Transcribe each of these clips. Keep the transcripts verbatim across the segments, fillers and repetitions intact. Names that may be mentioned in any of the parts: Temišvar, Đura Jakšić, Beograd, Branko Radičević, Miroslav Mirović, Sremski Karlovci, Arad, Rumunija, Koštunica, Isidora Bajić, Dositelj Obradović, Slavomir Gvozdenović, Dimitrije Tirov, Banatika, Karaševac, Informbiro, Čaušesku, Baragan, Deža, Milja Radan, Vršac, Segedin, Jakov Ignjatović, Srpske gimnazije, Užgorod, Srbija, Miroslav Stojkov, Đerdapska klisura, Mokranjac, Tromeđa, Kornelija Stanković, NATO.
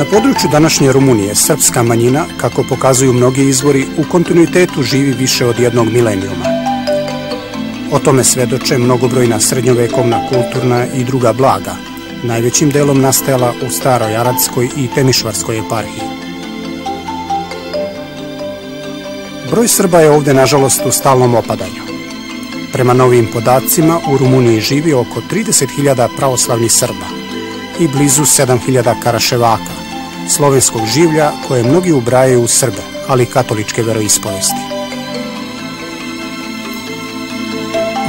Na području današnje Rumunije srpska manjina, kako pokazuju mnogi izvori, u kontinuitetu živi više od jednog milenijuma. O tome svedoče mnogobrojna srednjovekovna, kulturna i druga blaga, najvećim delom nastajala u staroj aradskoj i temišvarskoj eparhiji. Broj Srba je ovde, nažalost, u stalnom opadanju. Prema novim podacima, u Rumuniji živi oko trideset hiljada pravoslavnih Srba i blizu sedam hiljada karaševaka, slovenskog življa koje mnogi ubrajaju u Srbe, ali katoličke veroispovesti.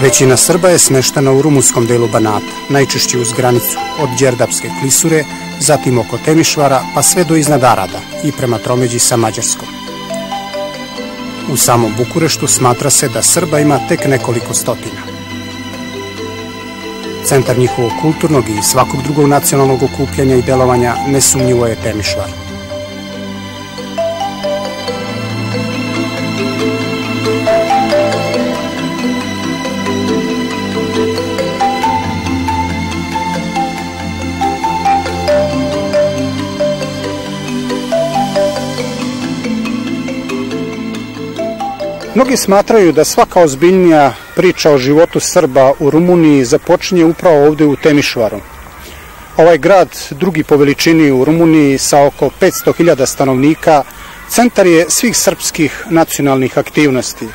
Većina Srba je smeštena u rumunskom delu Banata, najčešće uz granicu od Đerdapske klisure, zatim oko Temišvara, pa sve do iznad Arada i prema Tromeđi sa Mađarskom. U samom Bukureštu smatra se da Srba ima tek nekoliko stotina. Centar njihovog kulturnog i svakog drugog nacionalnog okupljanja i delovanja nesumnjivo je Temišvar. Mnogi smatraju da svaka ozbiljnija priča o životu Srba u Rumuniji započinje upravo ovde u Temišvaru. Ovaj grad, drugi po veličini u Rumuniji sa oko petsto hiljada stanovnika, centar je svih srpskih nacionalnih aktivnosti.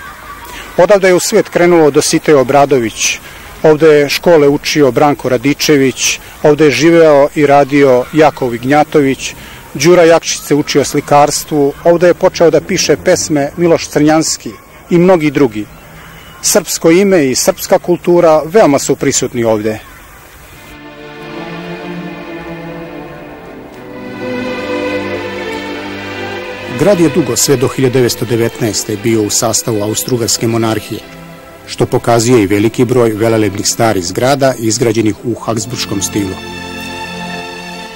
Odavde je u svet krenuo Dositelj Obradović, ovde je škole učio Branko Radičević, ovde je živeo i radio Jakov Ignjatović, Đura Jakšić se učio slikarstvu, ovde je počeo da piše pesme Miloš Crnjanski i mnogi drugi. Srpsko ime i srpska kultura veoma su prisutni ovde. Grad je dugo, sve do hiljadu devetsto devetnaeste bio u sastavu Austrougarske monarhije, što pokazuje i veliki broj velelebnih starih zgrada izgrađenih u habsburškom stilu.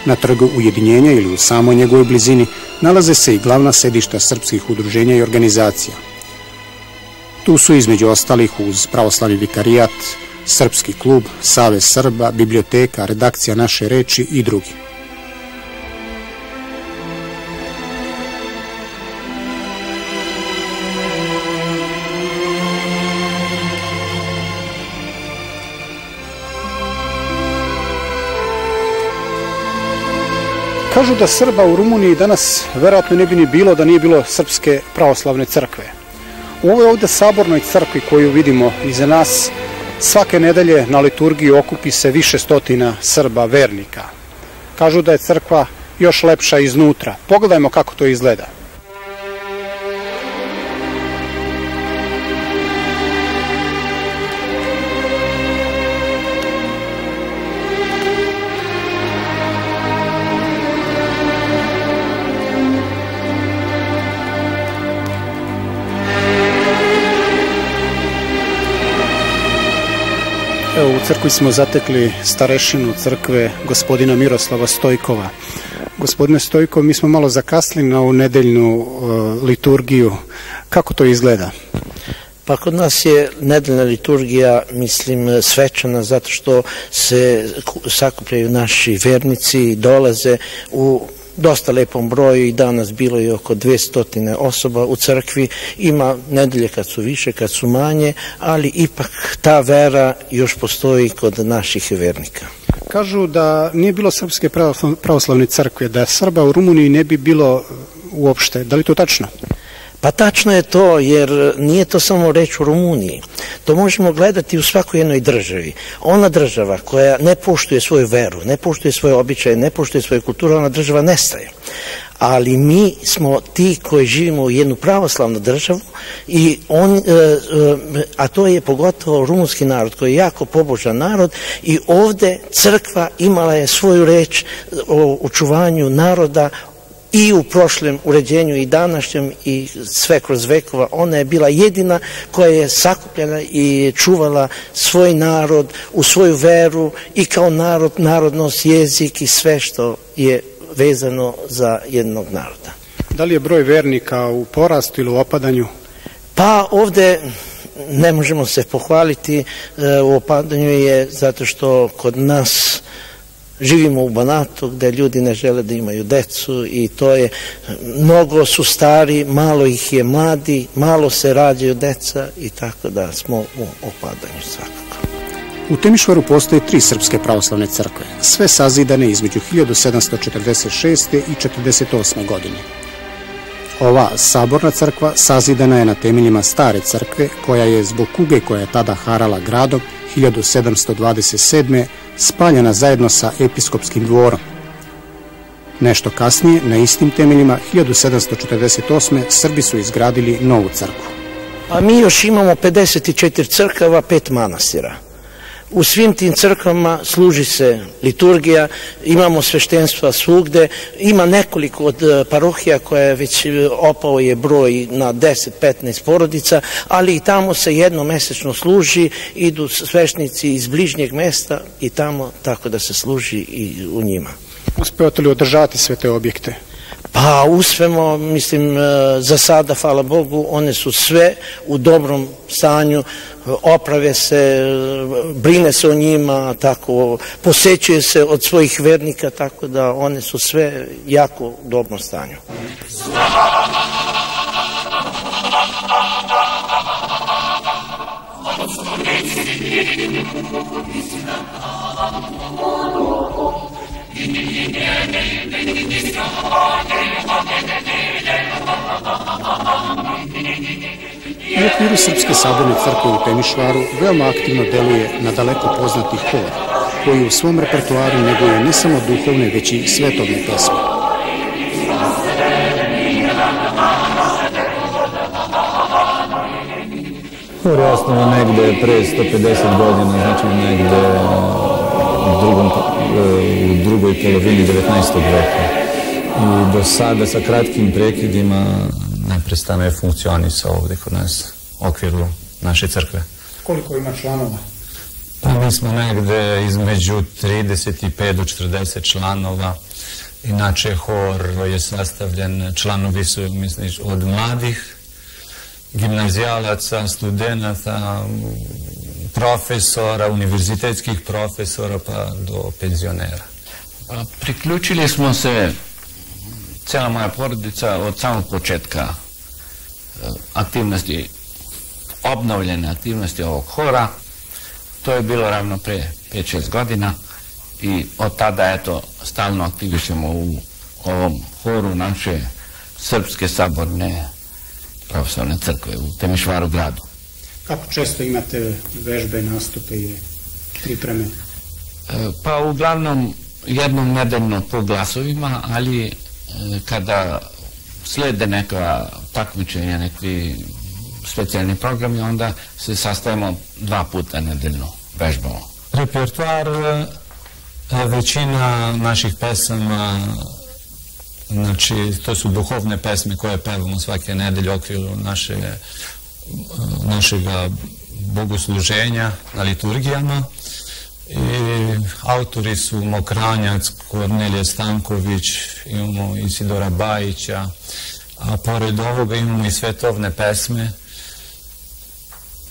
Na trgu Ujedinjenja ili u samoj njegovoj blizini nalaze se i glavna sedišta srpskih udruženja i organizacija. Tu su između ostalih uz pravoslavni vikarijat, srpski klub, Savez Srba, biblioteka, redakcija Naše reči i drugi. Kažu da Srba u Rumuniji danas verovatno ne bi ni bilo da nije bilo Srpske pravoslavne crkve. U ovoj ovde sabornoj crkvi koju vidimo iza nas, svake nedelje na liturgiji okupi se više stotina Srba vernika. Kažu da je crkva još lepša iznutra. Pogledajmo kako to izgleda. U crkvi smo zatekli starešinu crkve, gospodina Miroslava Stojkova. Gospodine Stojkov, mi smo malo zakasnili na ovu nedeljnu liturgiju. Kako to izgleda? Pa kod nas je nedeljna liturgija, mislim, svečana zato što se sakupljaju naši vernici i dolaze u dosta lepom broju i danas bilo je oko dvesta osoba u crkvi. Ima nedelje kad su više, kad su manje, ali ipak ta vera još postoji kod naših vernika. Kažu da nije bilo Srpske pravoslavne crkve, da Srba u Rumuniji ne bi bilo uopšte. Da li to tačno? Pa tačno je to, jer nije to samo reč u Rumuniji. To možemo gledati u svakoj jednoj državi. Ona država koja ne poštuje svoju veru, ne poštuje svoje običaje, ne poštuje svoju kulturu, ona država nestaje. Ali mi smo ti koji živimo u jednu pravoslavnu državu, a to je pogotovo rumunski narod koji je jako pobožan narod i ovde crkva imala je svoju reč o očuvanju naroda, i u prošlem uređenju i današnjem i sve kroz vekova ona je bila jedina koja je sakupljala i čuvala svoj narod u svoju veru i kao narod, narodnost, jezik i sve što je vezano za jednog naroda. Da li je broj vernika u porastu ili u opadanju? Pa ovde ne možemo se pohvaliti, u opadanju je zato što kod nas Živimo u Banatu gde ljudi ne žele da imaju decu i to je, mnogo su stari, malo ih je mladi, malo se rađaju deca i tako da smo u opadanju svakako. U Temišvaru postoje tri srpske pravoslavne crkve, sve sazidane između hiljadu sedamsto četrdeset šeste. i četrdeset osme. godine. Ova saborna crkva sazidana je na temeljima stare crkve koja je zbog kuge koja je tada harala gradom hiljadu sedamsto dvadeset sedme. spaljena zajedno sa episkopskim dvorom. Nešto kasnije, na istim temeljima, hiljadu sedamsto četrdeset osme. Srbi su izgradili novu crkvu. A mi još imamo pedeset četiri crkava, pet manastira. U svim tim crkvama služi se liturgija, imamo sveštenstva svugde, ima nekoliko od parohija koja je već opao je broj na deset do petnaest porodica, ali i tamo se jednomesečno služi, idu sveštenici iz bližnjeg mesta i tamo tako da se služi i u njima. Uspevate li održavati sve te objekte? Pa uspemo, mislim, za sada, hvala Bogu, one su sve u dobrom stanju, oprave se, brine se o njima, tako, posećuje se od svojih vernika, tako da one su sve jako u dobrom stanju. U okviru Srpske saborne crkve u Temišvaru veoma aktivno deluje na daleko poznati hor, koji u svom repertuaru neguje ne samo duhovne, već i svetovne pesme. Hor je osnovan negde pre sto pedeset godina, znači negde u drugoj polovini devetnaestog veka. I do sada sa kratkim prekidima neprestano je funkcionisao ovdje kod nas u okviru naše crkve. Koliko ima članova? Pa mi smo negde između trideset pet do četrdeset članova. Inače hor je sastavljen, članovi su od mladih, gimnazijalaca, studenta, profesora, univerzitetskih profesora pa do penzionera. Priključili smo se, cela moja porodica, od samog početka aktivnosti, obnovljene aktivnosti ovog hora. To je bilo ravno pre pet šest godina i od tada, eto, stalno aktivišemo u ovom horu naše Srpske saborne pravoslavne crkve u Temišvaru gradu. Kako često imate vežbe, nastupe i pripreme? Pa uglavnom jednom nedeljno po glasovima, ali kada slede neka takmičenja, neki specijalni programi, onda se sastavimo dva puta nedeljno, vežbamo. Repertoar, većina naših pesama, znači to su duhovne pesme koje pevamo svake nedelje u okviru našeg bogosluženja na liturgijama. Autori su Mokranjac, Kornelija Stanković, imamo Isidora Bajića, a pored ovoga imamo i svetovne pesme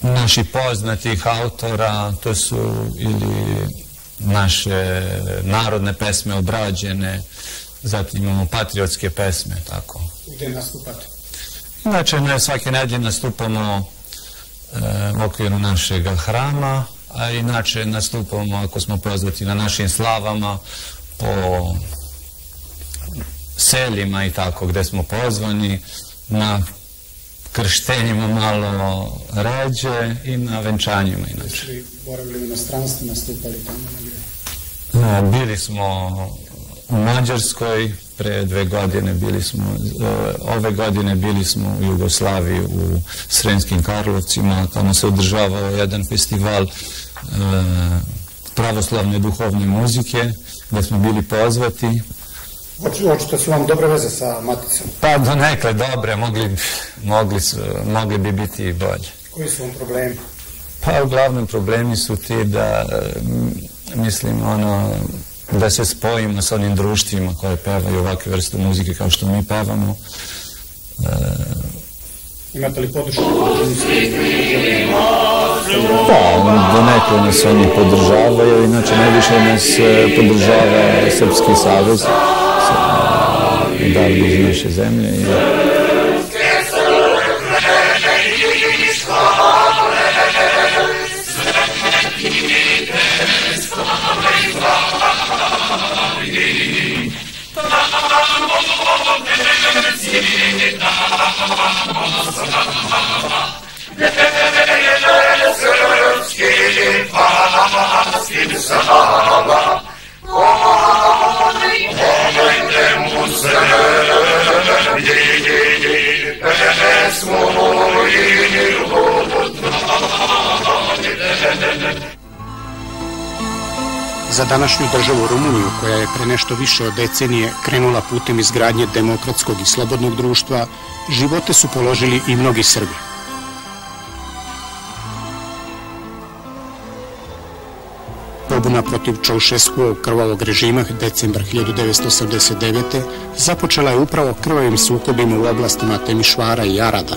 naših poznatih autora, to su ili naše narodne pesme obrađene, zatim imamo patriotske pesme, tako. Gde nastupate? Inače, ne svake nedelje nastupamo u okviru našeg hrama, a inače nastupamo, ako smo pozvati, na našim slavama, po selima i tako, gde smo pozvani, na krštenjima malo ređe i na venčanjima, inače. Bili smo boravili u inostranstvu, nastupali tamo? Bili smo u Mađarskoj, pre dve godine bili smo, ove godine bili smo u Jugoslaviji, u Sremskim Karlovcima, tamo se održavao jedan festival pravoslavne duhovne muzike, gde smo bili pozvati. Očito su vam dobre veze sa maticom? Pa do nekle dobre, mogli bi biti i bolje. Koji su vam problemi? Pa uglavnom problemi su ti da, mislim, ono, da se spojimo sa onim društvima koje pevaju ovakve vrste muzike kao što mi pevamo. Imate li podršku? Pa, donekle nas oni podržavaju, inače najviše nas podržava Srpski savez i dalje iz naše zemlje. Za današnju državu Rumuniju, koja je pre nešto više od decenije krenula putem izgradnje demokratskog i slobodnog društva, živote su položili i mnogi Srbi. Pobuna protiv Čaušeskuovog krvavog režima decembra hiljadu devetsto osamdeset devete. započela je upravo krvavim sukobima u oblastima Temišvara i Arada,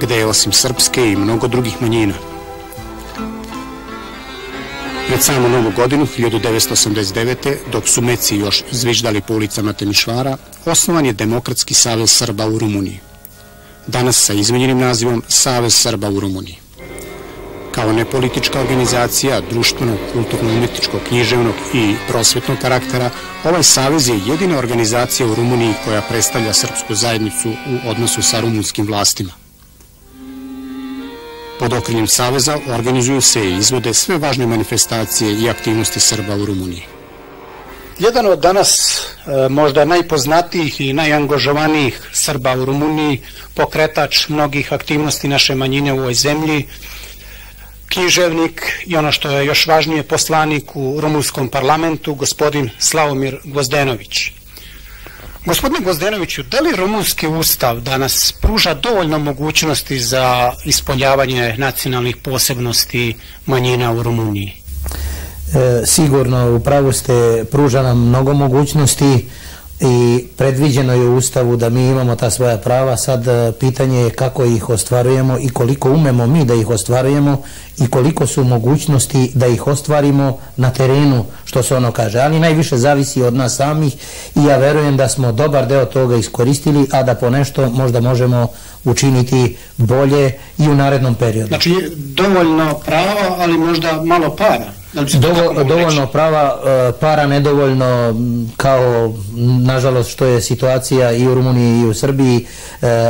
gde je osim srpske i mnogo drugih manjina. Pred samu novu godinu, hiljadu devetsto osamdeset devete. dok su meci još zviždali po ulicama Temišvara, osnovan je Demokratski savez Srba u Rumuniji, danas sa izmenjenim nazivom Savez Srba u Rumuniji. Kao nepolitička organizacija društvenog, kulturno-umetničkog, književnog i prosvetnog karaktera, ovaj savez je jedina organizacija u Rumuniji koja predstavlja srpsku zajednicu u odnosu sa rumunskim vlastima. Pod okriljem saveza organizuju se i izvode sve važne manifestacije i aktivnosti Srba u Rumuniji. Jedan od danas možda najpoznatijih i najangažovanijih Srba u Rumuniji, pokretač mnogih aktivnosti naše manjine u ovoj zemlji, književnik i, ono što je još važnije, poslanik u rumunskom parlamentu, gospodin Slavomir Gvozdenović. Gospodine Gvozdenoviću, da li rumunski ustav danas pruža dovoljno mogućnosti za ispoljavanje nacionalnih posebnosti manjina u Rumuniji? Sigurno, upravo ste, pruža nam mnogo mogućnosti i predviđeno je u Ustavu da mi imamo ta svoja prava. Sad pitanje je kako ih ostvarujemo i koliko umemo mi da ih ostvarujemo i koliko su mogućnosti da ih ostvarimo na terenu, što se ono kaže, ali najviše zavisi od nas samih i ja verujem da smo dobar deo toga iskoristili, a da ponešto možda možemo učiniti bolje i u narednom periodu. Znači, dovoljno prava, ali možda malo para. Dovoljno prava, para nedovoljno, kao nažalost što je situacija i u Rumuniji i u Srbiji,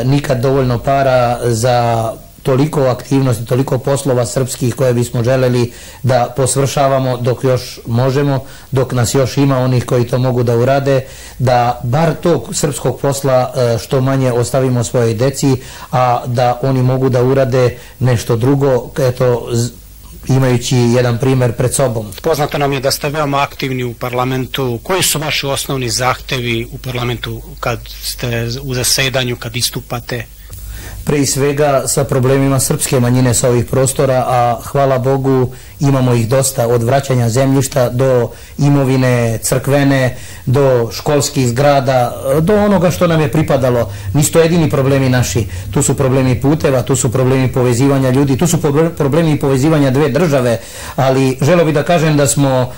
nikad dovoljno para za toliko aktivnosti, toliko poslova srpskih koje bismo želeli da posvršavamo dok još možemo, dok nas još ima onih koji to mogu da urade, da bar tog srpskog posla što manje ostavimo svojoj deci, a da oni mogu da urade nešto drugo, eto, imajući jedan primer pred sobom. Poznato nam je da ste veoma aktivni u parlamentu. Koji su vaši osnovni zahtevi u parlamentu kad ste u zasedanju, kad istupate? Pre svega sa problemima srpske manjine sa ovih prostora, a hvala Bogu imamo ih dosta, od vraćanja zemljišta do imovine crkvene, do školskih zgrada, do onoga što nam je pripadalo. Nisu to jedini problemi naši. Tu su problemi puteva, tu su problemi povezivanja ljudi, tu su problemi povezivanja dve države, ali želeo bih da kažem da smo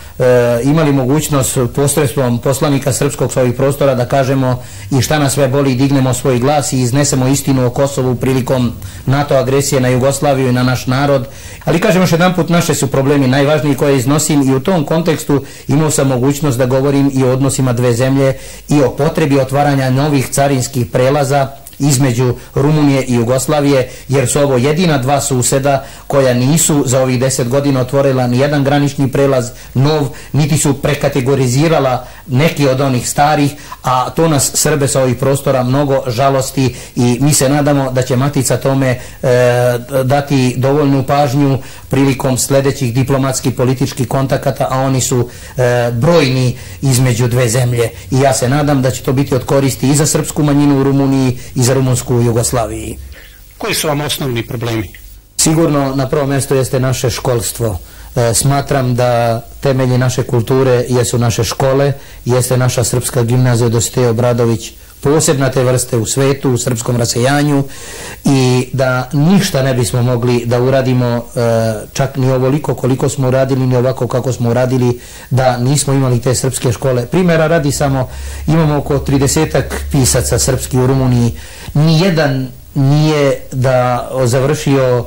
imali mogućnost posredstvom poslanika srpskog sa ovih prostora da kažemo i šta nas sve boli, dignemo svoj glas i iznesemo istinu o Kosovu prilikom NATO agresije na Jugoslaviju i na naš narod. Ali kažem još jedan put, naše su problemi najvažniji koje iznosim i u tom kontekstu imao sam mogućnost da govorim i o odnosima dve zemlje i o potrebi otvaranja novih carinskih prelaza između Rumunije i Jugoslavije, jer su ovo jedina dva suseda koja nisu za ovih deset godina otvorila ni jedan granični prelaz nov, niti su prekategorizirala neki od onih starih, a to nas Srbe sa ovih prostora mnogo žalosti i mi se nadamo da će Matica tome dati dovoljnu pažnju prilikom sljedećih diplomatskih političkih kontakata, a oni su brojni između dve zemlje i ja se nadam da će to biti od koristi i za srpsku manjinu u Rumuniji i za rumunsku u Jugoslaviji. Koji su vam osnovni problemi? Sigurno na prvo mjesto jeste naše školstvo. Smatram da temelji naše kulture jesu naše škole, jeste naša srpska gimnazija Dositelj Obradović posebna te vrste u svetu, u srpskom rasejanju, i da ništa ne bismo mogli da uradimo, čak ni ovoliko koliko smo uradili, ni ovako kako smo uradili, da nismo imali te srpske škole. Primjera radi samo, imamo oko tridesetak pisaca srpski u Rumuniji, nijedan nije da završio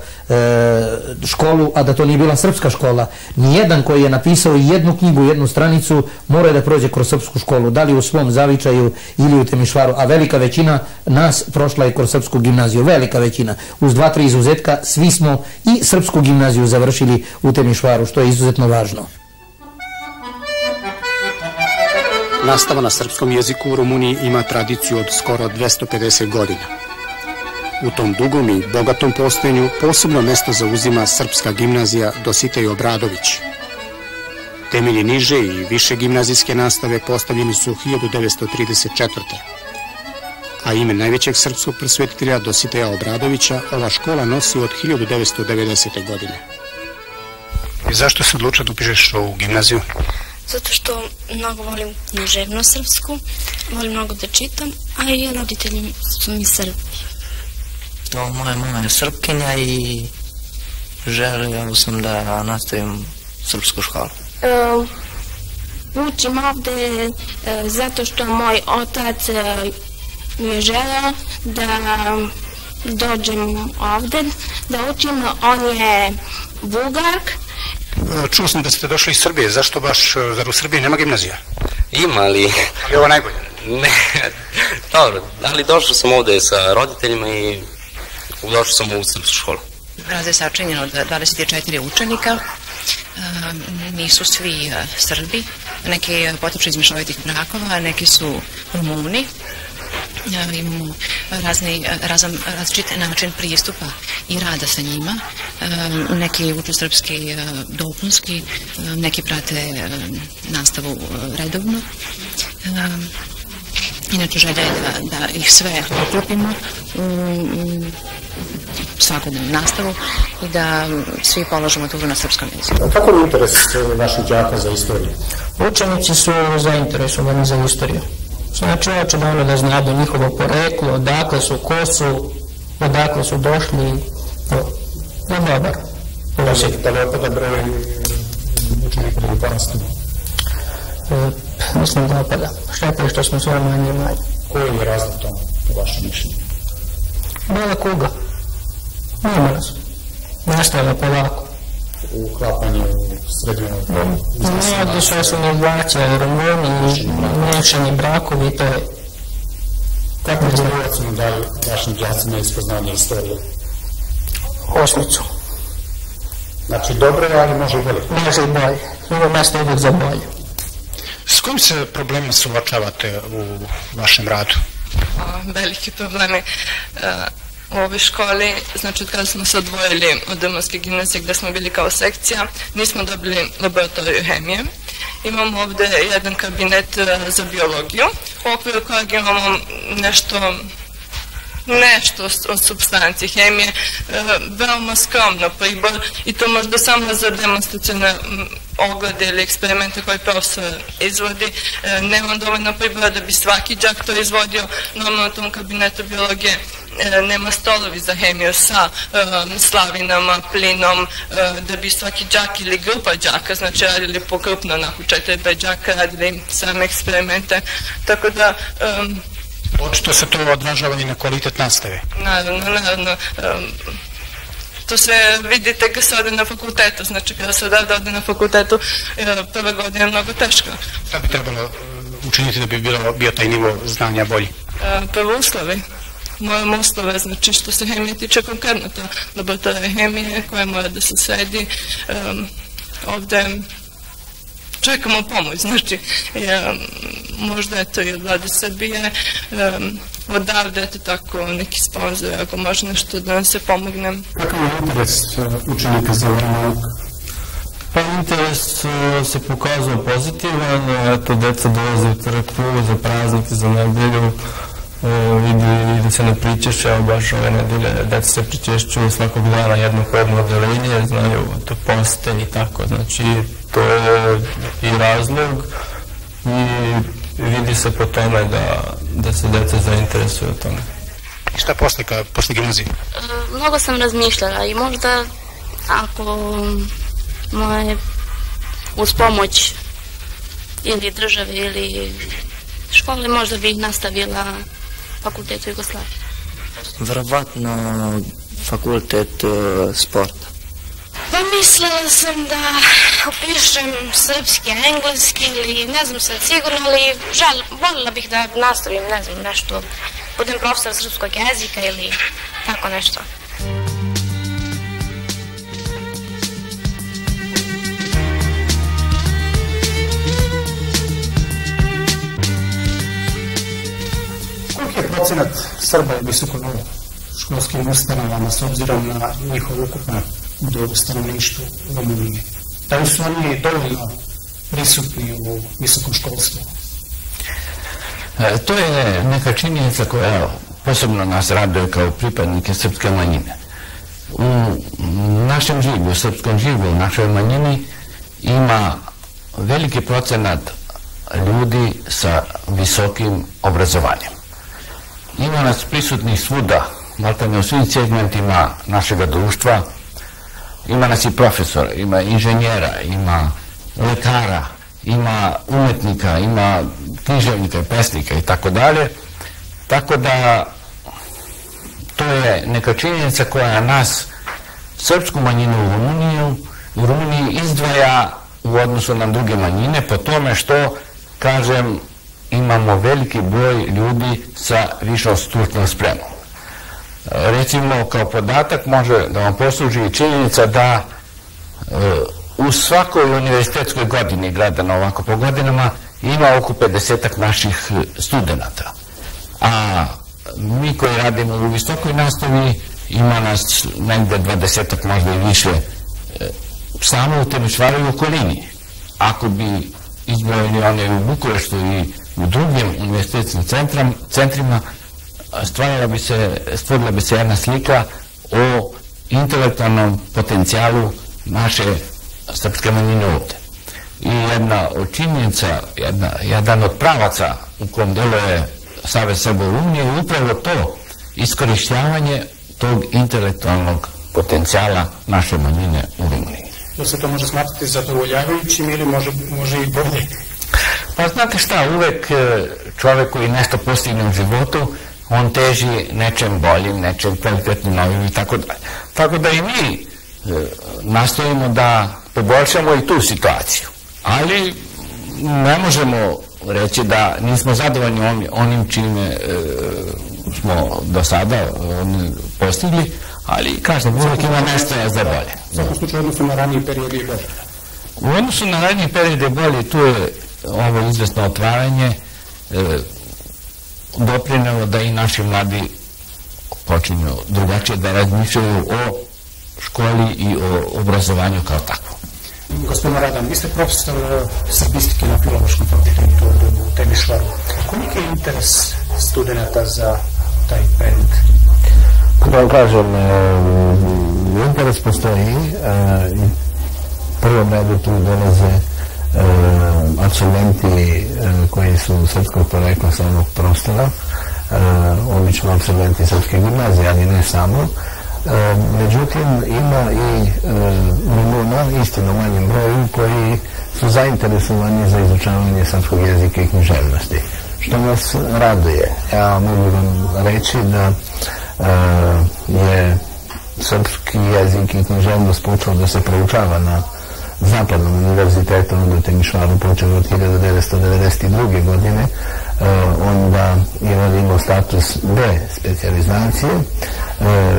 školu, a da to nije bila srpska škola. Nijedan koji je napisao jednu knjigu, jednu stranicu, mora da prođe kroz srpsku školu, da li u svom Zavičaju ili u Temišvaru, a velika većina nas prošla je kroz srpsku gimnaziju, velika većina, uz dva, tri izuzetka, svi smo i srpsku gimnaziju završili u Temišvaru, što je izuzetno važno. Nastava na srpskom jeziku u Rumuniji ima tradiciju od skoro dvesta pedeset godina. U tom dugom i bogatom postojanju posebno mesto zauzima srpska gimnazija Dositelj Obradović. Temelji niže i više gimnazijske nastave postavljeni su hiljadu devetsto trideset četvrte A ime najvećeg srpskog prosvjetitelja Dositelja Obradovića ova škola nosi od hiljadu devetsto devedesete godine. I zašto se odlučio da upišeš ovu gimnaziju? Zato što mnogo volim književno srpsku, volim mnogo da čitam, a i roditelji su mi Srbi. Moja mama je Srpkinja i želio sam da nastavim srpsku školu. Učim ovde zato što moj otac mi je želeo da dođem ovde da učim. On je Bugar. Čuo sam da ste došli iz Srbije. Zašto baš? Zar u Srbiji nema gimnazija? Ima, ali... Ali ovo najbolje? Ne, dobro. Ali došao sam ovde sa roditeljima i... Došao sam u srpsku školu. Razred je sačinjen od dvadeset četiri učenika, nisu svi Srbi, neki potiču iz mešovitih brakova, neki su Rumuni. Imamo različit način pristupa i rada sa njima. Neki uče srpski dopunski, neki prate nastavu redovno. Inače, želja je da ih sve uklopimo u svakodnevnu nastavu i da svi polažemo maturu na srpskom jeziku. Kako je interes vaših đaka za istoriju? Učenici su zainteresovani za istoriju. Znači, očigledno da znaju njihovo poreklo, odakle su, ko su, odakle su došli. To je dobar. Da li je opada učenika u panstvu? Mislim da opada. Šteta je što smo sve manje i manje. Koji je razlog tome, po vašem mišljenju? Bela kuga. Nema razlog. Nastavlja polako. U hlapanju srednjeno? Mnogi su osnovni vlaća, Romuni, mešani brakovi, to je... Kako je ocenu daju vašim djacima ispoznanje istorije? Osmicu. Znači dobro je, ali može i bolje? Može i bolje. Ovo mesto uvijek za bolje. S kojim se problemima suočavate u vašem radu? Veliki problemi. U ovoj školi, znači od kada smo se odvojili od Domovske gimnazije gdje smo bili kao sekcija, nismo dobili laboratoriju hemije. Imamo ovdje jedan kabinet za biologiju, u okviru kojeg imamo nešto... nešto od substanci hemije, veoma skromno pribor, i to možda samo za demonstracijne oglede ili eksperimente koje profesor izvodi. Nemam dovoljno pribora da bi svaki đak to izvodio. Normalno u tom kabinetu biologije nema stolovi za hemiju sa slavinama, plinom, da bi svaki đak ili grupa đaka, znači radili pokrupno, onako četiri pet đaka radili same eksperimente, tako da... Očito se to odražava i na kvalitet nastave. Naravno, naravno. To sve vidite kad se ode na fakultetu, znači kada se odavde ode na fakultetu, prve godine je mnogo teško. Šta bi trebalo učiniti da bi bio taj nivo znanja bolji? Prvo uslovi. Moramo uslove, znači što se hemije tiče konkretno, to laboratorija hemije koja mora da se sredi. Ovde čekamo pomoć, znači možda je to i od vlade Srbije, odavde je to tako neki sponzor, ako može nešto da nam se pomogne. Kakav je interes učenika za nauk? Pa interes se pokazuje pozitivan, eto deca dolaze u crkvu za praznike, za nedelju, vidi se ne pričešće, evo baš ove nedelje deca se pričešćuju svakog dana jedno hodno odelenje, znaju to poste i tako, znači to je i razlog. I vidi se po tome da se deca zainteresuju o tome. I šta posle, posle gimnazije? Mnogo sam razmišljala i možda ako moje uz pomoć ili države ili škole možda bih nastavila fakultetu Jugoslavije. Verovatno fakultet sporta. Pa mislila sam da upišem srpski, engleski ili ne znam sad sigurno, ali voljela bih da nastavim, ne znam, nešto, budem profesor srpskog jezika ili tako nešto. Koliki je procenat Srba u visoko školskim ustanovama s obzirom na njihov ukupan do stanovništvu u Rumuniji? Da li su oni dovoljno prisutni u visokom školstvu? To je neka činjenica koja posebno nas raduje kao pripadnike srpske manjine. U našem živu, u srpskom živu, u našoj manjini ima veliki procenat ljudi sa visokim obrazovanjem. Ima nas prisutnih svuda, maltene u svim segmentima našega društva. Ima nas i profesora, ima inženjera, ima lekara, ima umetnika, ima književnika, pesnika i tako dalje. Tako da to je neka činjenica koja nas, srpsku manjinu u Rumuniji, izdvaja u odnosu na druge manjine po tome što, kažem, imamo veliki broj ljudi sa višom stručnom spremom. Recimo, kao podatak može da vam posluži i činjenica da u svakoj univerzitetskoj godini, gledano ovako po godinama, ima oko pedesetak naših studenta. A mi koji radimo u visokoj nastavi, ima nas negde dvadesetak, možda i više, samo u Temišvaru i okolini. Ako bi izbrojili one u Bukureštu i u drugim univerzitetnim centrima, stvorila bi se jedna slika o intelektualnom potencijalu naše srpske manjine ovde. I jedna od činjenica, jedan od pravaca u kom deluje Savez Srba u Rumuniji je upravo to iskorišćavanje tog intelektualnog potencijala naše manjine u Rumuniji. Da se to može smatrati zadovoljavajućim ili može i bolje? Pa znate šta, uvek čovek koji nešto postigne u životu, on teži nečem boljim, nečem kvalitetnim, novim i tako dalje. Tako da i mi nastojimo da poboljšamo i tu situaciju. Ali ne možemo reći da nismo zadovoljni onim čime smo do sada postigli, ali kažem, uvijek ima nešto za bolje. Zato što će odnosno na raniji period je bolje? U odnosu na raniji period je bolje, tu je ovo izvesno otvaranje doprinelo da i naši mladi počinju drugačije da razmišljaju o školi i o obrazovanju kao takvom. Gospodin Radan, vi ste profesor srbistike na Filološkom fakultetu u Temišvaru. Koliki je interes studenta za taj predmet? Da vam kažem, interes postoji. Prvom redu tu dolaze absolventi koji su srpskog porekla sa ovog prostora, obično absolventi srpske gimnazije, ali ne samo. Međutim, ima i Rumuna, istino manjem broju, koji su zainteresovani za izučavanje srpskog jezika i književnosti, što nas raduje. Ja mogu vam reći da je srpski jezik i književnost počeo da se proučava na Zapadnom univerzitetu, onda u Temišvaru počeo od hiljadu devetsto devedeset druge. godine, onda je imao status B specijalizacije.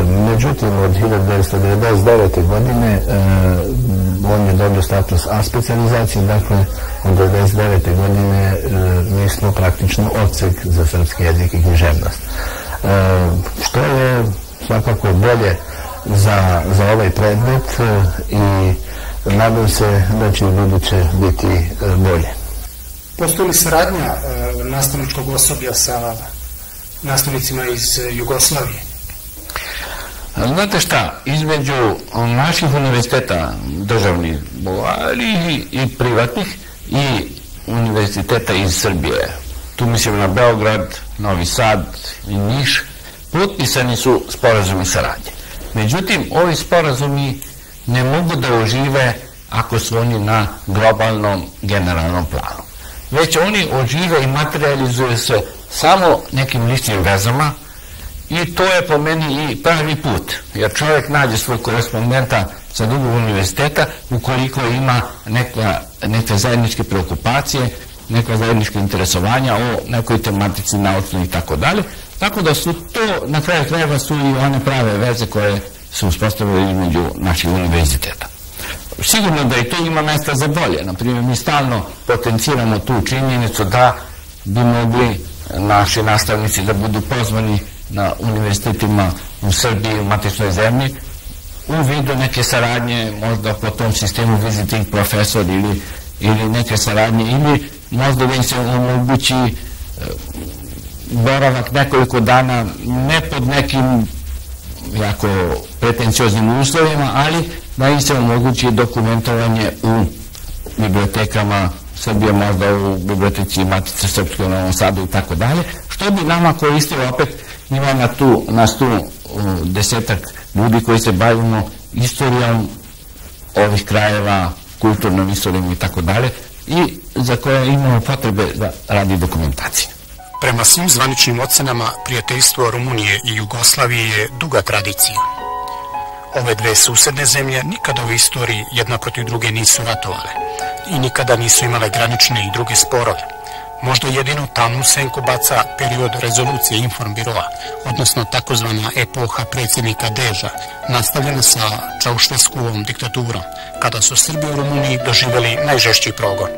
Međutim, od hiljadu devetsto devedeset devete. godine on je dobio status A specijalizacije, dakle, od hiljadu devetsto devedeset devete. godine mi smo praktično odsek za srpski jezik i književnost. Što je svakako bolje za ovaj predmet i nadam se da će u buduće biti bolje. Postoji li saradnja nastavničkog osoblja sa nastavnicima iz Jugoslavije? Znate šta, između naših univerziteta državnih, ali i privatnih, i univerziteta iz Srbije, tu mislim na Beograd, Novi Sad i Niš, potpisani su sporazumi saradnje. Međutim, ovi sporazumi ne mogu da ožive ako su oni na globalnom generalnom planu. Već oni ožive i materializuju se samo nekim ličnim vezama i to je po meni i pravi put, jer čovjek nađe svog korespondenta sa drugog univerziteta ukoliko ima neke zajedničke preokupacije, neka zajednička interesovanja o nekoj tematici naučnoj i tako dalje. Tako da su to, na kraju krajeva, su i one prave veze koje se uspostavljaju između naših univerziteta. Sigurno da i tu ima mesta za bolje. Naprimjer, mi stalno potenciramo tu činjenicu da bi mogli naši nastavnici da budu pozvani na univerzitetima u Srbiji, u matičnoj zemlji, u vidu neke saradnje, možda po tom sistemu visiting profesor ili neke saradnje, ili možda da im se omogući boravak nekoliko dana, ne pod nekim jako pretencioznim uslovima, ali da im se omogući dokumentovanje u bibliotekama Srbije, možda u biblioteci Matice Srpske u Novom Sadu i tako dalje, što bi nama koristilo. Opet ima na stu desetak ljudi koji se bavimo istorijom ovih krajeva, kulturnom istorijom i tako dalje, i za koje imamo potrebe da radi dokumentacije. Prema svim zvaničnim ocenama, prijateljstvo Rumunije i Jugoslavije je duga tradicija. Ove dve susedne zemlje nikada u istoriji jedna protiv druge nisu ratovale i nikada nisu imale granične i druge sporove. Možda jedino tamnu senku baca period rezolucije Informbiroa, odnosno takozvana epoha predsjednika Deža, nastavljena sa Čaušeskuovom diktaturom, kada su Srbi u Rumuniji doživjeli najžešći progon.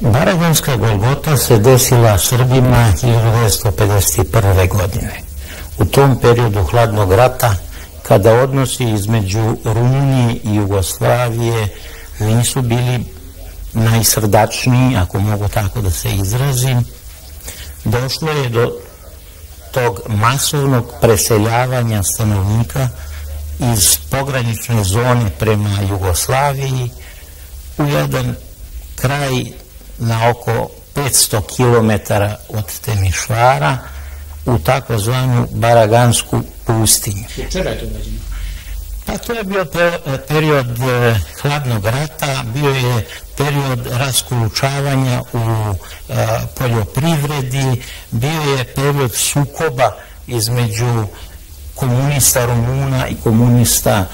Baragonska golgota se desila Srbima hiljadu devetsto pedeset prve. godine. U tom periodu hladnog rata, kada odnosi između Rumunije i Jugoslavije nisu bili najsrdačniji, ako mogu tako da se izrazim, došlo je do tog masovnog preseljavanja stanovnika iz pogranične zone prema Jugoslaviji u jedan kraj na oko petsto kilometara od Temišvara, u takozvanu Baragansku pustinju. Čega je to urađeno? Pa to je bio period hladnog rata, bio je period raskolučavanja u poljoprivredi, bio je period sukoba između komunista Rumuna i komunista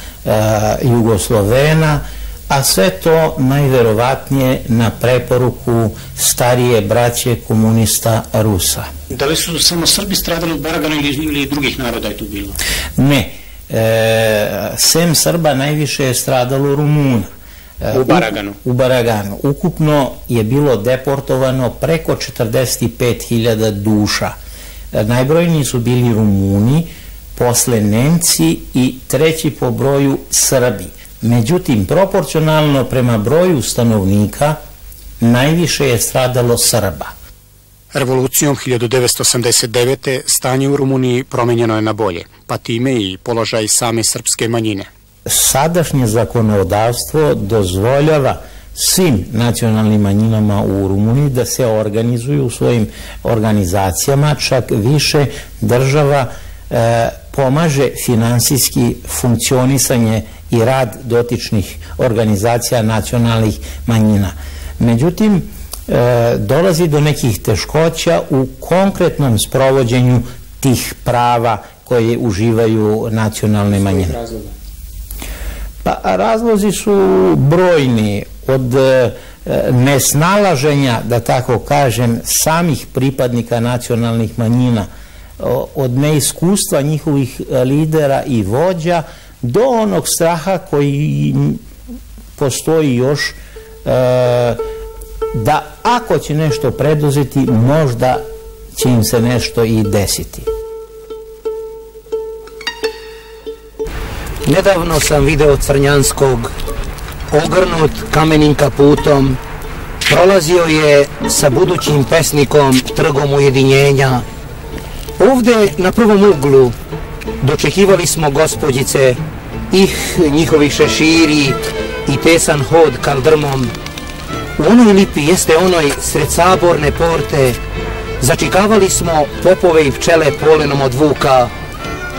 Jugoslovena, a sve to najverovatnije na preporuku starije braće komunista Rusa. Da li su samo Srbi stradali u Baraganu ili drugih naroda je tu bilo? Ne. Sem Srba najviše je stradalo Rumuna. U Baraganu? U Baraganu. Ukupno je bilo deportovano preko četrdeset pet hiljada duša. Najbrojniji su bili Rumuni, posle Nemci i treći po broju Srbi. Međutim, proporcionalno prema broju stanovnika, najviše je stradalo Srba. Revolucijom hiljadu devetsto osamdeset devete. stanje u Rumuniji promenjeno je na bolje, pa time i položaj same srpske manjine. Sadašnje zakonodavstvo dozvoljava svim nacionalnim manjinama u Rumuniji da se organizuju u svojim organizacijama, čak više država pomaže finansijski funkcionisanje i rad dotičnih organizacija nacionalnih manjina. Međutim, dolazi do nekih teškoća u konkretnom sprovođenju tih prava koje uživaju nacionalne manjine. Pa razlozi su brojni, od nesnalaženja, da tako kažem, samih pripadnika nacionalnih manjina, od neiskustva njihovih lidera i vođa, do onog straha koji postoji još da ako će nešto preduzeti, možda će im se nešto i desiti. Nedavno sam video Crnjanskog ogrnut kamenim kaputom. Prolazio je sa budućim pesnikom Trgom ujedinjenja. Ovde na prvom uglu dočekivali smo gospođice, ih njihovih šeširi i pesan hod kaldrmom. U onoj lipi jeste onoj sred saborne porte Začikavali smo popove i pčele polenom od vuka.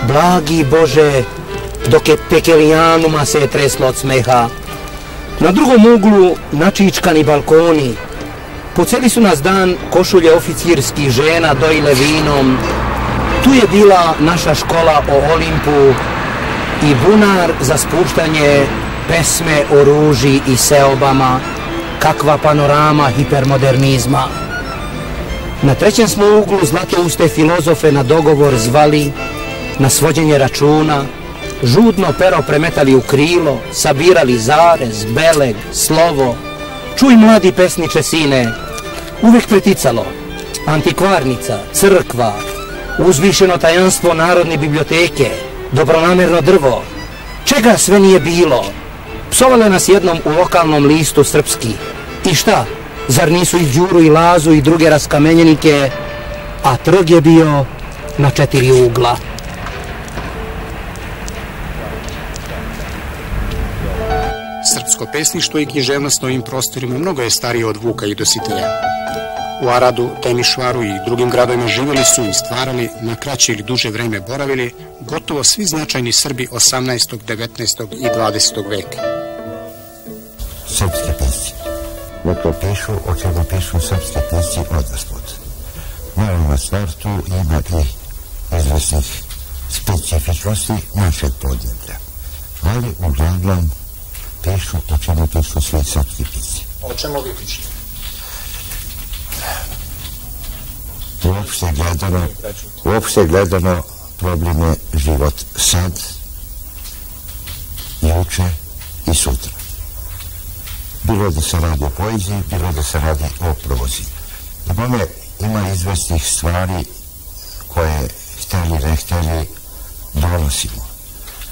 Blagi Bože, dok je pekelijanuma se je treslo od smeha. Na drugom uglu načičkani balkoni. Poceli su nas dan košulje oficirskih žena dojile vinom. Tu je bila naša škola o Olimpu i bunar za spuštanje pesme o ruži i seobama. Kakva panorama hipermodernizma. Na trećem smo uglu zlatouste filozofe na dogovor zvali, na svođenje računa, žudno pero premetali u krilo, sabirali zarez, beleg, slovo. Čuj mladi pesniče sine, uvek preticalo, antikvarnica, crkva, uzvišeno tajanstvo Narodne biblioteke, dobronamerno drvo, čega sve nije bilo. Psovale nas jednom u lokalnom listu srpski. I šta, zar nisu i Đuru i Lazu i druge raskamenjenike, a trg je bio na četiri ugla. Srpsko pesništvo i književnost na ovim prostorima mnogo je starije od Vuka i Dositelja. U Aradu, Temišvaru i drugim gradovima živjeli su i stvarali, na kraće ili duže vreme boravili, gotovo svi značajni Srbi osamnaestog, devetnaestog i dvadesetog veka. Srpske pesme. Dakle, pišu, očekno pišu srpske pesme odvasput. Naravno, na startu ima i izvesnih specifičnosti našeg podneblja. Ali, uglavnom, pišu, očekno pišu sve srpske pesme. O čemu vi pišete? Uopšte gledano, uopšte gledano, problem je život sad, juče i sutra. Bilo da se radi o poeziji, bilo da se radi o prozi. Na tome ima izvestnih stvari koje hteli ne hteli donosimo,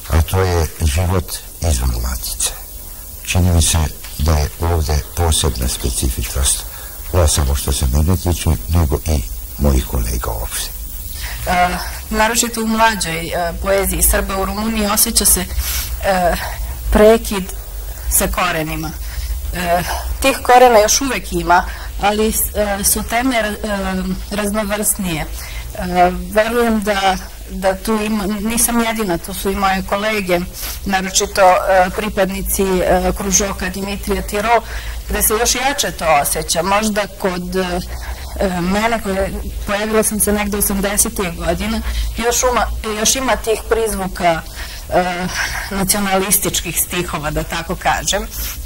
a to je život izvan matice. Čini mi se da je ovdje posebna specifičnost, ne samo što se mene tiče, nego i mojih kolega uopšte. Uh, naročito u mlađoj uh, poeziji Srba u Rumuniji osjeća se uh, prekid sa korenima. Uh, tih korena još uvek ima, ali uh, su teme uh, raznovrsnije. Uh, verujem da, da tu ima, nisam jedina, tu su i moje kolege, naročito uh, pripadnici uh, kružoka Dimitrije Tirov, gde se još jače to osjeća. Možda kod uh, mene, pojavila sam se negde osamdesetih godina, još, uma, još ima tih prizvuka e, nacionalističkih stihova, da tako kažem.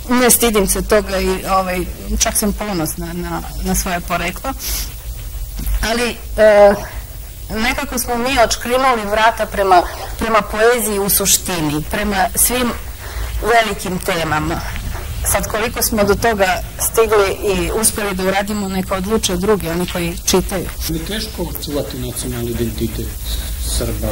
Ne stidim se toga i ovaj, čak sam ponosna na, na svoje poreklo. Ali e, nekako smo mi odškrinuli vrata prema, prema poeziji u suštini, prema svim velikim temama. Sad, koliko smo do toga stigli i uspjeli da uradimo, neka odluče drugi, oni koji čitaju. Mi je teško čuvati nacionalni identitet Srba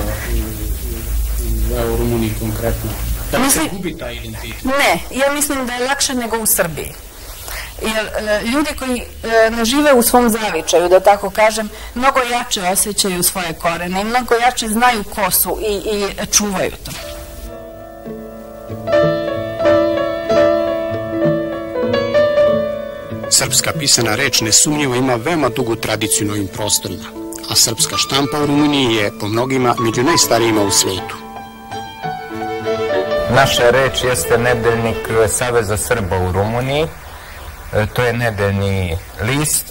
u Rumuniji konkretno? Da se gubi taj identitet? Ne, ja mislim da je lakše nego u Srbiji. Jer ljudi koji ne žive u svom zavičaju, da tako kažem, mnogo jače osjećaju svoje korene i mnogo jače znaju ko su i čuvaju to. Srpska pisana reč nesumnjivo ima veoma dugu tradiciju na ovim prostorima, a srpska štampa u Rumuniji je po mnogima među najstarijima u svijetu. Naša reč jeste nedeljnik Saveza Srba u Rumuniji, to je nedeljni list.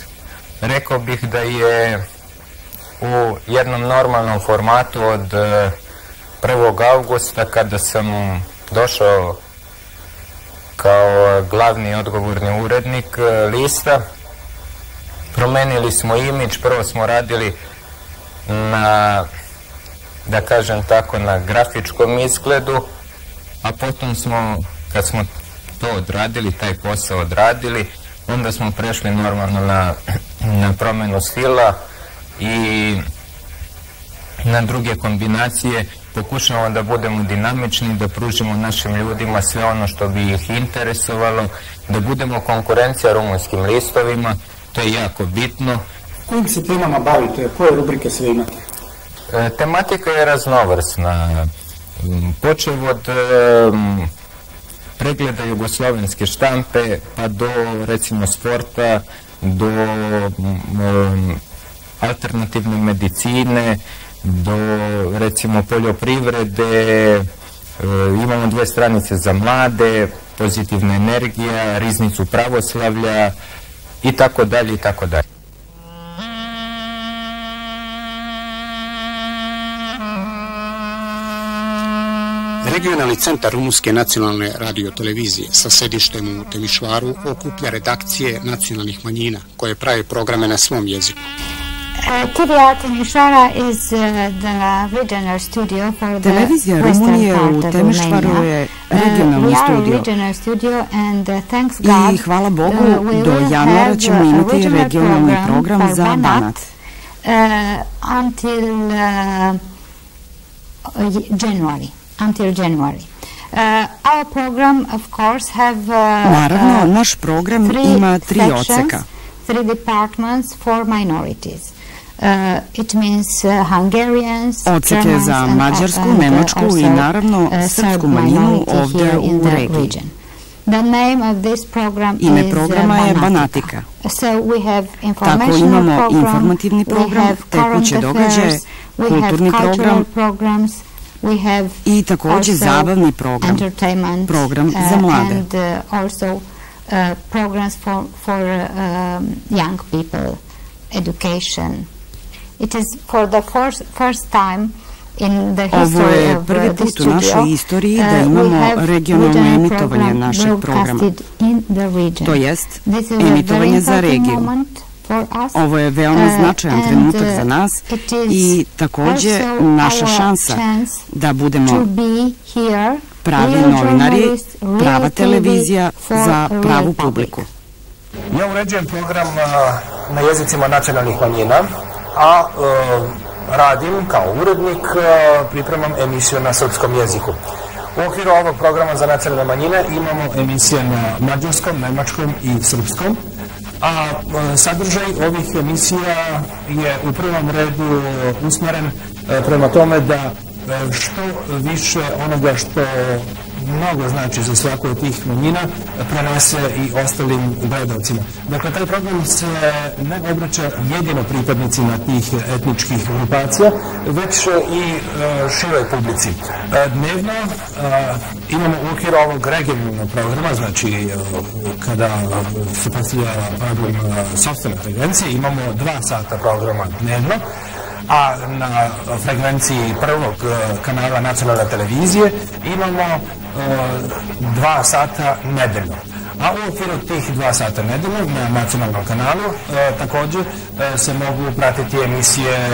Rekao bih da je u jednom normalnom formatu od prvog avgusta, kada sam došao kao glavni odgovorni urednik lista. Promenili smo imidž, prvo smo radili na, da kažem tako, na grafičkom izgledu, a potom smo, kad smo to odradili, taj posao odradili, onda smo prešli normalno na, na promenu stila i na druge kombinacije. Pokušamo da budemo dinamični, da pružimo našim ljudima sve ono što bi ih interesovalo, da budemo konkurencija rumunskim listovima, to je jako bitno. Kojim se temama bavite, koje rubrike sve imate? E, tematika je raznovrsna. Počev od e, pregleda jugoslovenske štampe, pa do recimo sporta, do e, alternativne medicine do, recimo, poljoprivrede. Imamo dve stranice za mlade, pozitivna energija, riznicu pravoslavlja i tako dalje i tako dalje. Regionalni centar Rumunske nacionalne radiotelevizije sa sedištem u Temišvaru okuplja redakcije nacionalnih manjina koje prave programe na svom jeziku. Televizija Rumunije u Temišvaru je regionalni studio i hvala Bogu do januara ćemo imati regionalni program za Banat. Until January. Our program, of course, have. Naravno, naš program ima tri odseka. Three departments for minorities. It means Hungarians, odseke za mađarsku, nemačku i naravno srpsku manjinu ovdje u regiji. The name of this program is Ime programa je Banatika. Tako imamo informativni program, tekuće događaje, kulturni program. I također zabavni program, program za mlade. Ovo je prvi put u našoj istoriji da imamo regionalno emitovanje našeg programa, to jest emitovanje za regiju. Ovo je veoma značajan trenutak za nas i također naša šansa da budemo pravi novinari, prava televizija za pravu publiku. Ja uređujem program na jezicima nacionalnih manjina, a radim kao urednik, pripremam emisiju na srpskom jeziku. U okviru ovog programa za nacionalne manjine imamo emisije na mađarskom, nemačkom i srpskom. A sadržaj ovih emisija je u prvom redu usmjeren prema tome da što više onoga što mnogo znači za svaku od tih manjina prenese i ostalim gledalcima. Dakle, taj program se ne obraća jedino pripadnicima tih etničkih grupacija, već i široj publici. Dnevno imamo u okviru ovog regionalnog programa, znači kada se postavlja problem sopstvene frekvencije, imamo dva sata programa dnevno, a na frekvenciji prvog kanala nacionalne televizije imamo dva sata nedeljno. A u okviru tih dva sata nedeljno na nacionalnom kanalu također se mogu pratiti emisije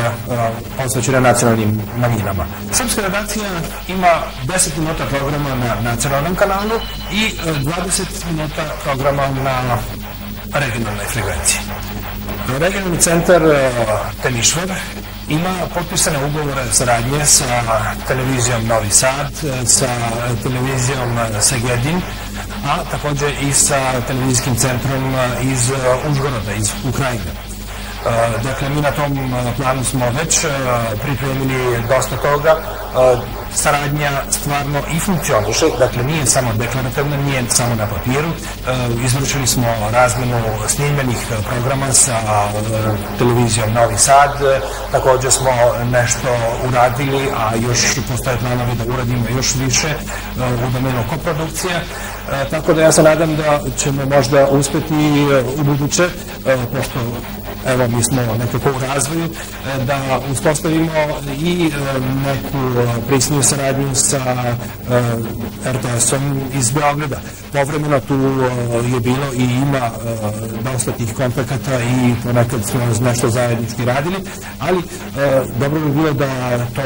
posvećene nacionalnim manjinama. Srpska redakcija ima deset minuta programa na nacionalnom kanalu i dvadeset minuta programa na regionalnoj frekvenciji. Regionalni centar Temišvar ima potpisane ugovore saradnje sa televizijom Novi Sad, sa televizijom Segedin, a također i sa televizijskim centrom iz Užgoroda, iz Ukrajine. Dakle, mi na tom planu smo već pripremili dosta toga. Saradnja stvarno i funkcioniše, dakle nije samo deklarativna, nije samo na papiru. Izvršili smo razmenu snimljenih programa sa televizijom Novi Sad, također smo nešto uradili, a još postoje planovi da uradimo još više u domenu koprodukcije. Tako da ja se nadam da ćemo možda uspjeti u buduće, pošto evo mi smo nekako u razvoju, da uspostavimo i neku prisniju saradnju sa er te esom iz Beograda. Povremeno tu je bilo i ima dosta tih kontakata i ponekad smo nešto zajednički radili, ali dobro bi bilo da to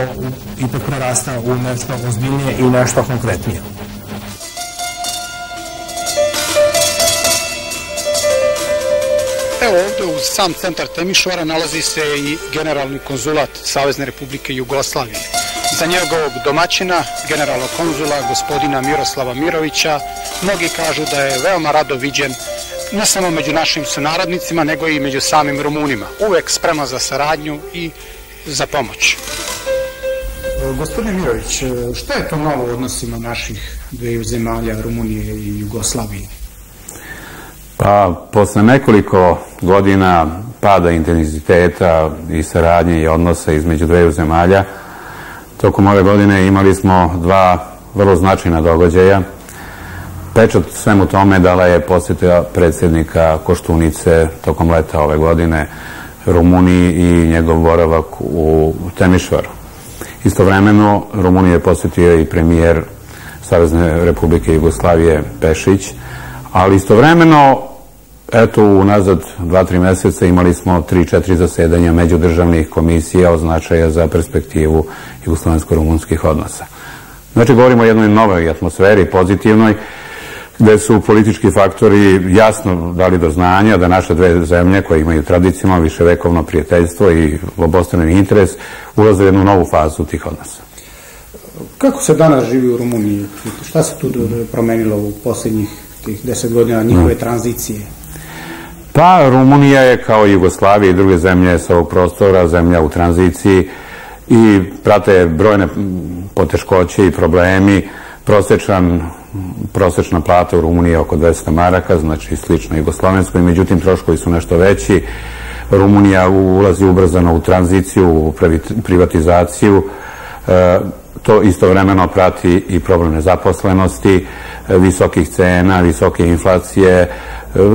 ipak narasta u nešto ozbiljnije i nešto konkretnije. Evo ovdje uz sam centar Temišvara nalazi se i generalni konzulat Savezne Republike Jugoslavije. Za njegovog domaćina, generalnog konzula, gospodina Miroslava Mirovića, mnogi kažu da je veoma rado viđen ne samo među našim sunarodnicima, nego i među samim Rumunima. Uvek spreman za saradnju i za pomoć. Gospodine Mirović, šta je to novo u odnosima naših dveju zemalja, Rumunije i Jugoslavije? Pa, posle nekoliko godina pada intenziteta i saradnje i odnosa između dveju zemalja, tokom ove godine imali smo dva vrlo značajna događaja. Pečat svemu tome dala je posjeta predsjednika Koštunice tokom leta ove godine Rumuniji i njegov boravak u Temišvaru. Istovremeno, Rumuniju je posjetio i premijer Savezne Republike Jugoslavije Pešić, ali istovremeno, eto, unazad dva, tri mjeseca imali smo tri, četiri zasedanja međudržavnih komisija od značaja za perspektivu jugoslavensko-rumunskih odnosa. Znači, govorimo o jednoj novoj atmosferi, pozitivnoj, gde su politički faktori jasno dali do znanja da naše dve zemlje, koje imaju tradicionalno viševekovno prijateljstvo i obostrani interes, ulaze u jednu novu fazu tih odnosa. Kako se danas živi u Rumuniji? Šta se tu promenilo u posljednjih tih deset godina njihove tranzicije? Pa, Rumunija je, kao Jugoslavija i druge zemlje sa ovog prostora, zemlja u tranziciji i prate brojne poteškoće i problemi. Prosečna plata u Rumuniji je oko dvesta maraka, znači slično jugoslovenskoj, međutim troškovi su nešto veći. Rumunija ulazi ubrzano u tranziciju, u privatizaciju. To istovremeno prati i problem nezaposlenosti, visokih cena, visoke inflacije,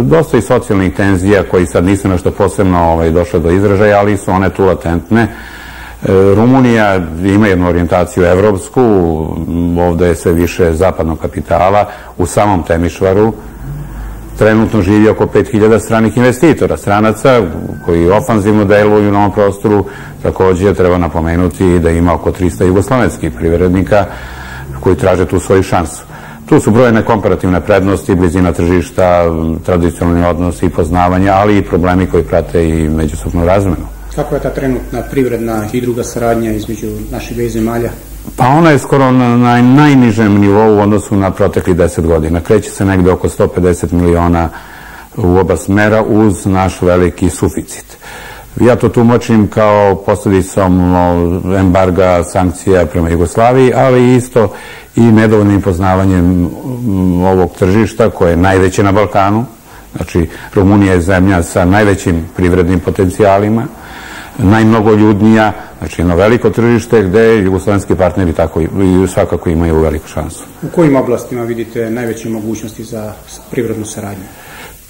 dosta i socijalnih tenzija koji sad nisu nešto posebno došle do izražaja, ali su one tu latentne. Rumunija ima jednu orijentaciju evropsku, ovdje je sve više zapadnog kapitala. U samom Temišvaru trenutno živi oko pet hiljada stranih investitora, stranaca koji ofanzivno deluju na ovom prostoru. Također treba napomenuti da ima oko trista jugoslovenskih privrednika koji traže tu svoju šansu. Tu su brojne komparativne prednosti, blizina tržišta, tradicionalni odnosi i poznavanja, ali i problemi koji prate i međusobnu razmenu. Kako je ta trenutna privredna i druga saradnja između naših dve zemalja? Pa ona je skoro na najnižem nivou u odnosu na protekli deset godina. Kreće se negde oko sto pedeset miliona u oba smera uz naš veliki suficit. Ja to tumačim kao posljedicom embarga, sankcija prema Jugoslaviji, ali isto i nedovoljnim poznavanjem ovog tržišta koje je najveće na Balkanu. Znači, Rumunija je zemlja sa najvećim privrednim potencijalima, najmnogoljudnija, znači jedno veliko tržište gde jugoslovenski partneri svakako imaju veliku šansu. U kojim oblastima vidite najveće mogućnosti za privrednu saradnju?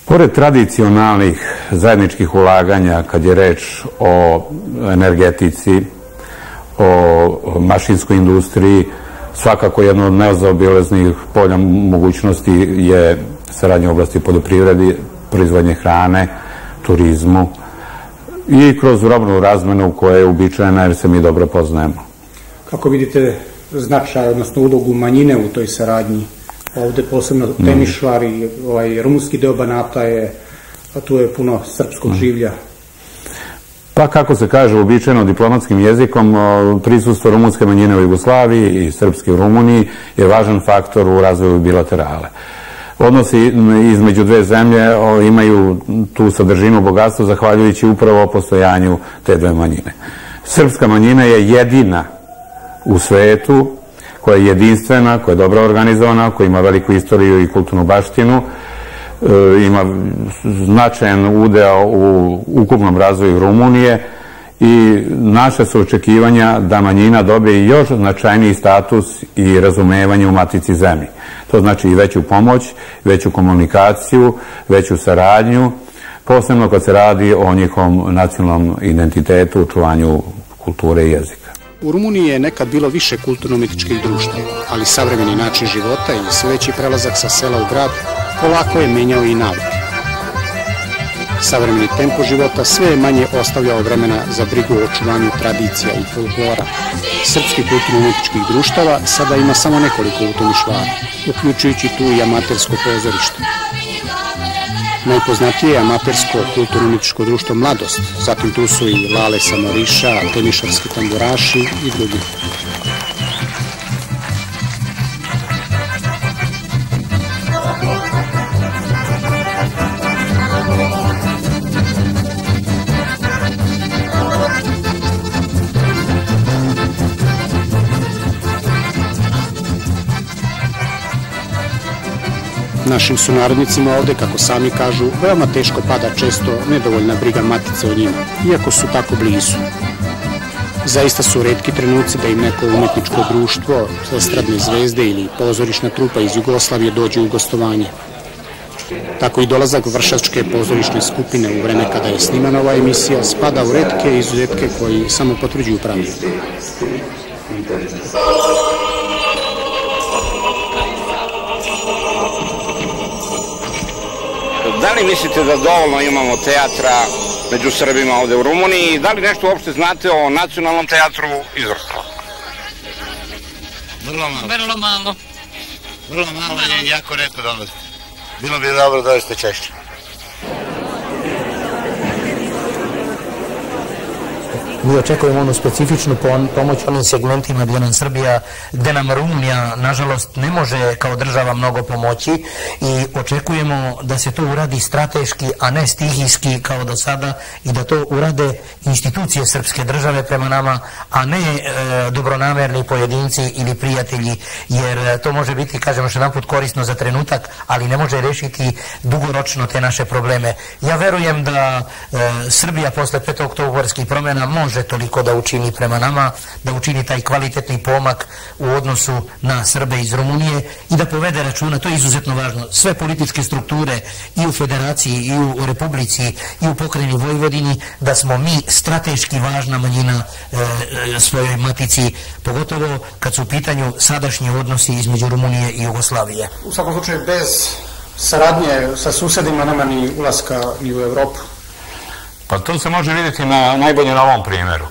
Pored tradicionalnih zajedničkih ulaganja, kad je reč o energetici, o mašinskoj industriji, svakako jedno od nezaobilaznih polja mogućnosti je saradnja u oblasti poljoprivrede, proizvodnje hrane, turizmu i kroz robnu razmenu koja je uobičajena jer se mi dobro poznajemo. Kako vidite značaj, odnosno ulogu manjine u toj saradnji? Ovdje posebno Temišvar i rumunski deo Banata je, a tu je puno srpskog življa. Pa kako se kaže uobičajeno diplomatskim jezikom, prisustvo rumunske manjine u Jugoslaviji i srpske u Rumuniji je važan faktor u razvoju bilaterale. Odnosi između dve zemlje imaju tu sadržinu bogatstva zahvaljujući upravo postojanju te dve manjine. Srpska manjina je jedina u svetu koja je jedinstvena, koja je dobro organizovana, koja ima veliku istoriju i kulturnu baštinu, ima značajan udeo u ukupnom razvoju Rumunije i naše su očekivanja da manjina dobije još značajniji status i razumevanje u matici zemlji. To znači i veću pomoć, veću komunikaciju, veću saradnju, posebno kad se radi o njihovom nacionalnom identitetu, očuvanju kulture i jezika. U Rumuniji je nekad bilo više kulturno-umetičkih društava, ali savremeni način života i sve veći prelazak sa sela u grad polako je menjao i navike. Savremeni tempo života sve je manje ostavljao vremena za brigu o očuvanju tradicija i folklora. Srpskih kulturno-umetičkih društava sada ima samo nekoliko u Temišvaru, uključujući tu i amatersko pozorište. Najpoznatije je amatersko kulturno-umetičko društvo Mladost, zatim tu su i Lale Samoriša, Temišvarski tamburaši i drugi. Našim sunarodnicima ovde, kako sami kažu, veoma teško pada često nedovoljna briga matice o njima, iako su tako blizu. Zaista su retki trenuci da im neko umetničko društvo, estradne zvezde ili pozorišna trupa iz Jugoslavije dođe u gostovanje. Tako i dolazak vršačke pozorišne skupine u vreme kada je snimana ova emisija spada u retke izuzetke koji samo potvrđuju pravilo. Da li mislite da dovoljno imamo teatra među Srbima ovde u Rumuniji i da li nešto uopšte znate o nacionalnom teatru izvrstva? Vrlo malo. Vrlo malo. Vrlo malo je jako retko dolazi. Bilo bi dobro da ste češće. Mi očekujemo onu specifičnu pomoć onim segmentima gdje nam Srbija, gdje nam Rumunija, nažalost, ne može kao država mnogo pomoći i očekujemo da se to uradi strateški, a ne stihijski kao do sada i da to urade institucije srpske države prema nama, a ne dobronamerni pojedinci ili prijatelji, jer to može biti, kažem još jedan put, korisno za trenutak, ali ne može rešiti dugoročno te naše probleme. Ja verujem da Srbija posle petooktobarskih promjena može toliko da učini prema nama, da učini taj kvalitetni pomak u odnosu na Srbe iz Rumunije i da povede računa, to je izuzetno važno, sve političke strukture i u Federaciji i u Republici i u Pokrajini Vojvodini, da smo mi strateški važna manjina svojoj matici, pogotovo kad su u pitanju sadašnji odnosi između Rumunije i Jugoslavije. U svakom slučaju, bez saradnje sa susedima nema ni ulaska ni u Evropu. Pa to se može vidjeti najbolje na ovom primjeru.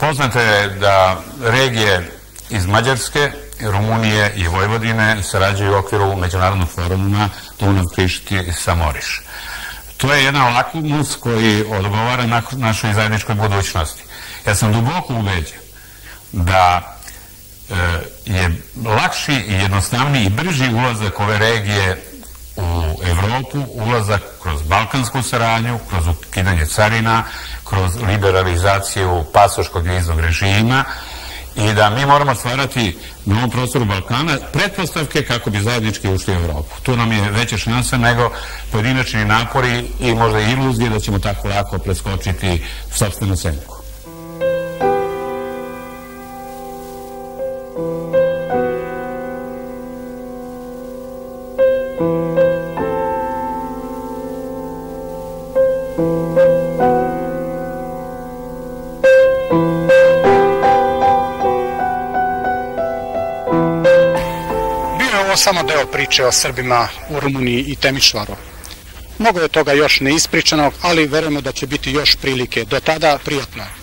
Poznato je da regije iz Mađarske, Rumunije i Vojvodine sarađuju u okviru međunarodnog foruma Dunav, Prištinje i Samoriš. To je jedan lakmus koji odgovara našoj zajedničkoj budućnosti. Ja sam duboko ubeđen da je lakši i jednostavniji i brži ulazak ove regije u Evropu, ulazak kroz balkansku saradnju, kroz ukidanje carina, kroz liberalizaciju pasoškog viznog režima i da mi moramo stvarati na ovom prostoru Balkana pretpostavke kako bi zajednički ušli u Evropu. Tu nam je veća šansa nego pojedinačni napori i možda i iluzije da ćemo tako lako preskočiti sopstvenu senku. Samo deo priče o Srbima u Rumuniji i Temišvaru. Mnogo je toga još neispričanog, ali verujemo da će biti još prilike. Do tada, prijatno.